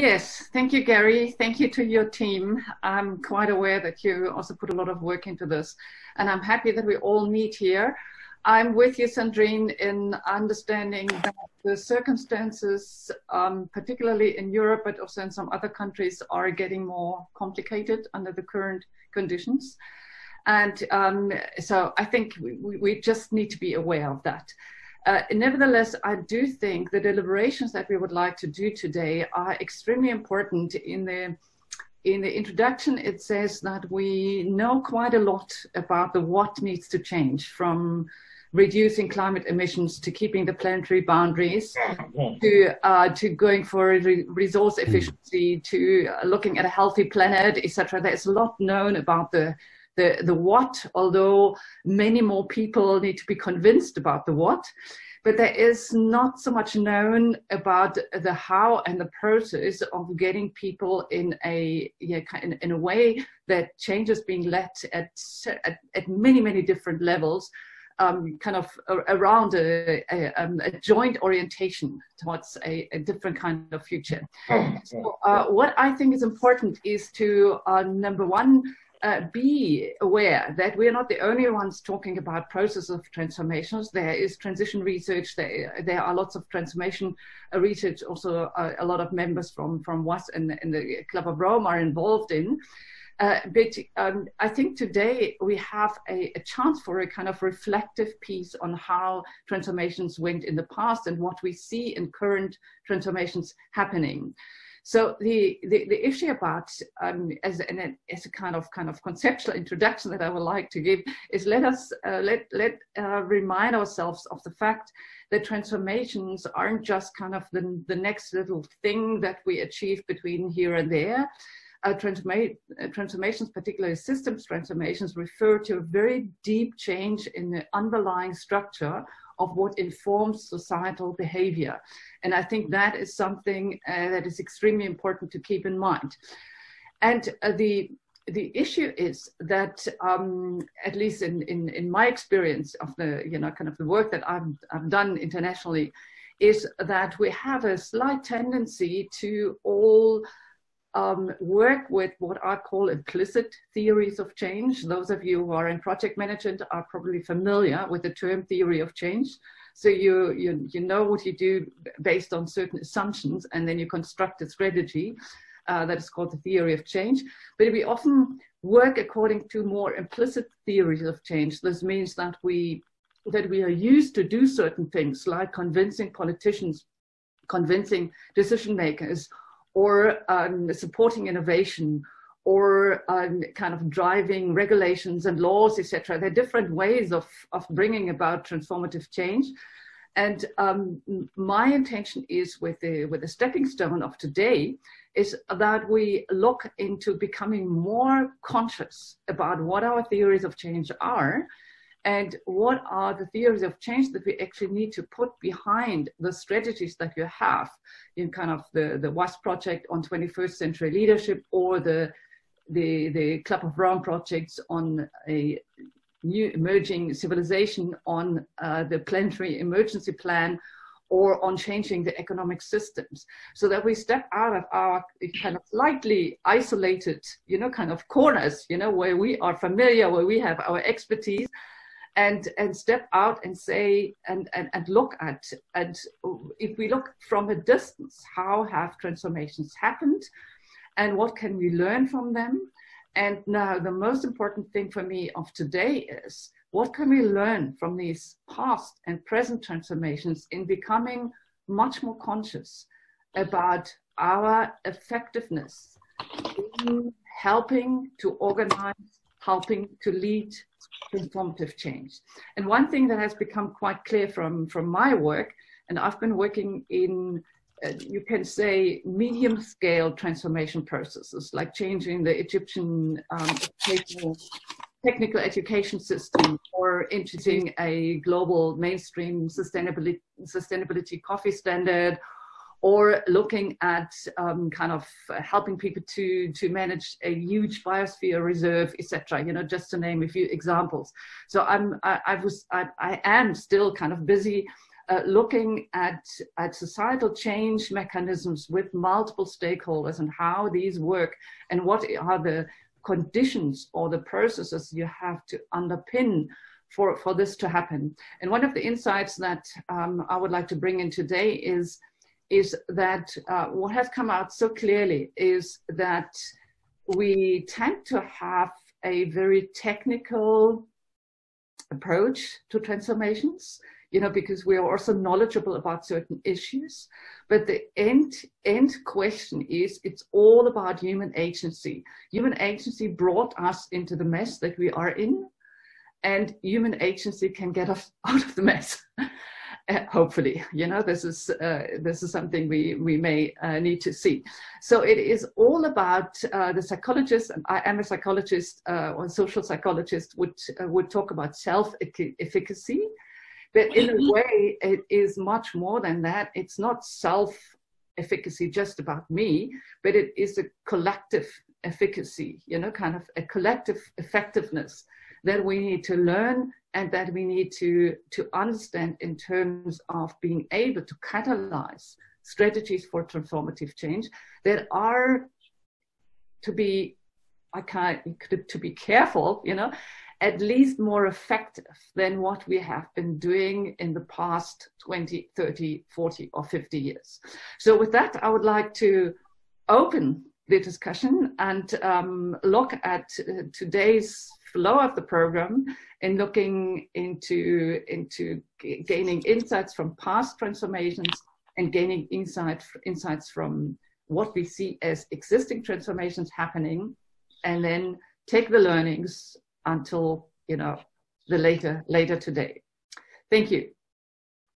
Yes, thank you, Gary. Thank you to your team. I'm quite aware that you also put a lot of work into this, and I'm happy that we all meet here. I'm with you, Sandrine, in understanding that the circumstances, particularly in Europe, but also in some other countries, are getting more complicated under the current conditions. And so I think we just need to be aware of that. Nevertheless, I do think the deliberations that we would like to do today are extremely important. In the introduction, it says that we know quite a lot about the what needs to change, from reducing climate emissions to keeping the planetary boundaries, to going for resource efficiency, to looking at a healthy planet, etc. There's a lot known about the what, although many more people need to be convinced about the what, but there is not so much known about the how and the process of getting people in a way that change is being led at many different levels, kind of around a joint orientation towards a different kind of future. So, what I think is important is to, number one, be aware that we are not the only ones talking about processes of transformations. There is transition research. There are lots of transformation research. Also, a lot of members from WASP and the Club of Rome are involved in. But I think today we have a chance for a kind of reflective piece on how transformations went in the past and what we see in current transformations happening. So the issue about, as a kind of conceptual introduction that I would like to give, is let us remind ourselves of the fact that transformations aren't just kind of the next little thing that we achieve between here and there. Transformations, particularly systems transformations, refer to a very deep change in the underlying structure of what informs societal behavior. And I think that is something that is extremely important to keep in mind. And the issue is that, at least in my experience of the, kind of the work that I've done internationally, is that we have a slight tendency to all work with what I call implicit theories of change. Those of you who are in project management are probably familiar with the term theory of change. So you know what you do based on certain assumptions, and then you construct a strategy that is called the theory of change. But we often work according to more implicit theories of change. This means that we are used to do certain things, like convincing politicians, convincing decision makers, or supporting innovation, or kind of driving regulations and laws, etc. There are different ways of bringing about transformative change. And my intention is, with the stepping stone of today, is that we look into becoming more conscious about what our theories of change are, and what are the theories of change that we actually need to put behind the strategies that you have in kind of the WASP project on 21st century leadership, or the Club of Rome projects on a new emerging civilization, on the planetary emergency plan, or on changing the economic systems, so that we step out of our kind of slightly isolated, kind of corners, where we are familiar, where we have our expertise, and step out and say, and look at, and if we look from a distance, how have transformations happened and what can we learn from them? And now the most important thing for me of today is, what can we learn from these past and present transformations in becoming much more conscious about our effectiveness in helping to organize, helping to lead transformative change? And one thing that has become quite clear from my work, and I've been working in, you can say, medium-scale transformation processes, like changing the Egyptian technical education system, or introducing a global mainstream sustainability coffee standard, or looking at kind of helping people to manage a huge biosphere reserve, etc. Just to name a few examples. So I am still kind of busy looking at societal change mechanisms with multiple stakeholders and how these work and what are the conditions or the processes you have to underpin for this to happen. And one of the insights that I would like to bring in today is that what has come out so clearly is that we tend to have a very technical approach to transformations, you know, because we are also knowledgeable about certain issues. But the end question is, it's all about human agency. Human agency brought us into the mess that we are in, and human agency can get us out of the mess. Hopefully, you know, this is something we may need to see. So it is all about the psychologist, and I am a psychologist or social psychologist, would talk about self-efficacy, but in a way it is much more than that. It's not self-efficacy just about me, but it is a collective efficacy, you know, kind of a collective effectiveness that we need to learn and that we need to understand in terms of being able to catalyze strategies for transformative change that are to be, to be careful, you know, at least more effective than what we have been doing in the past 20, 30, 40 or 50 years. So with that, I would like to open the discussion and look at today's flow of the program and looking into gaining insights from past transformations and gaining insights from what we see as existing transformations happening, and then take the learnings until, you know, the later today. Thank you.